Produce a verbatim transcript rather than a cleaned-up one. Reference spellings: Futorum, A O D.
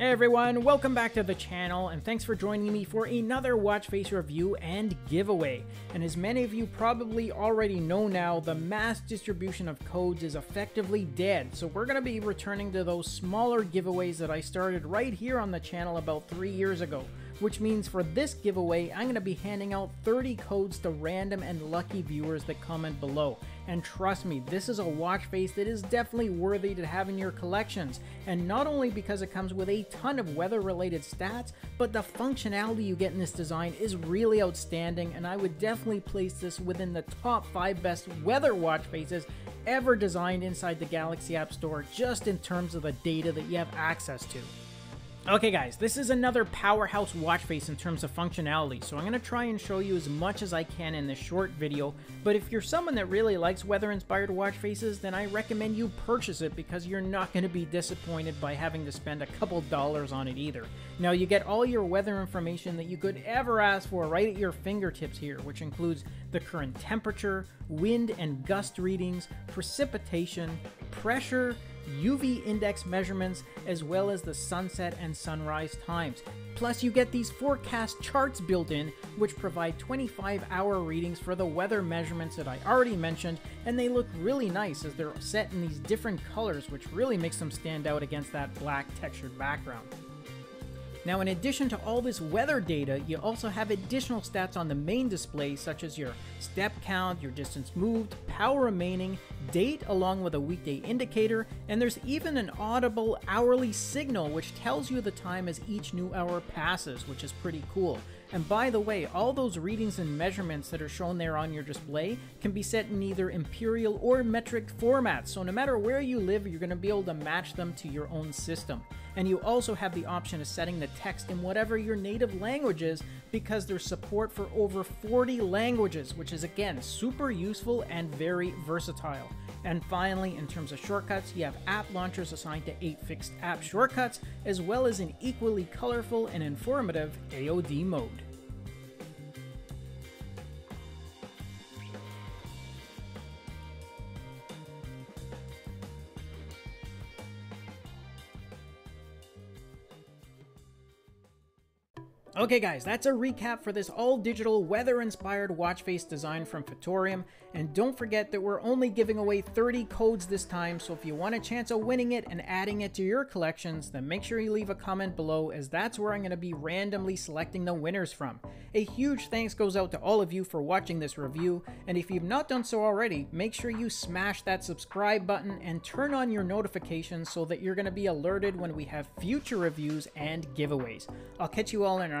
Hey everyone, welcome back to the channel and thanks for joining me for another watch face review and giveaway. And as many of you probably already know now, the mass distribution of codes is effectively dead, so we're going to be returning to those smaller giveaways that I started right here on the channel about three years ago. Which means for this giveaway, I'm going to be handing out thirty codes to random and lucky viewers that comment below. And trust me, this is a watch face that is definitely worthy to have in your collections. And not only because it comes with a ton of weather-related stats, but the functionality you get in this design is really outstanding, and I would definitely place this within the top five best weather watch faces ever designed inside the Galaxy App Store, just in terms of the data that you have access to. Okay guys, this is another powerhouse watch face in terms of functionality, so I'm going to try and show you as much as I can in this short video, but if you're someone that really likes weather inspired watch faces, then I recommend you purchase it because you're not going to be disappointed by having to spend a couple dollars on it either. Now you get all your weather information that you could ever ask for right at your fingertips here, which includes the current temperature, wind and gust readings, precipitation, pressure, U V index measurements, as well as the sunset and sunrise times. Plus you get these forecast charts built in, which provide twenty-five hour readings for the weather measurements that I already mentioned, and they look really nice as they're set in these different colors, which really makes them stand out against that black textured background. Now in addition to all this weather data, you also have additional stats on the main display, such as your step count, your distance moved, power remaining, date along with a weekday indicator, and there's even an audible hourly signal which tells you the time as each new hour passes, which is pretty cool. And by the way, all those readings and measurements that are shown there on your display can be set in either imperial or metric formats, so no matter where you live, you're going to be able to match them to your own system. And you also have the option of setting the text in whatever your native language is, because there's support for over forty languages, which is again super useful and very versatile. And finally, in terms of shortcuts, you have app launchers assigned to eight fixed app shortcuts, as well as an equally colorful and informative A O D mode. Okay guys, that's a recap for this all-digital, weather-inspired watch face design from Futorum, and don't forget that we're only giving away thirty codes this time, so if you want a chance of winning it and adding it to your collections, then make sure you leave a comment below, as that's where I'm going to be randomly selecting the winners from. A huge thanks goes out to all of you for watching this review, and if you've not done so already, make sure you smash that subscribe button and turn on your notifications so that you're going to be alerted when we have future reviews and giveaways. I'll catch you all in our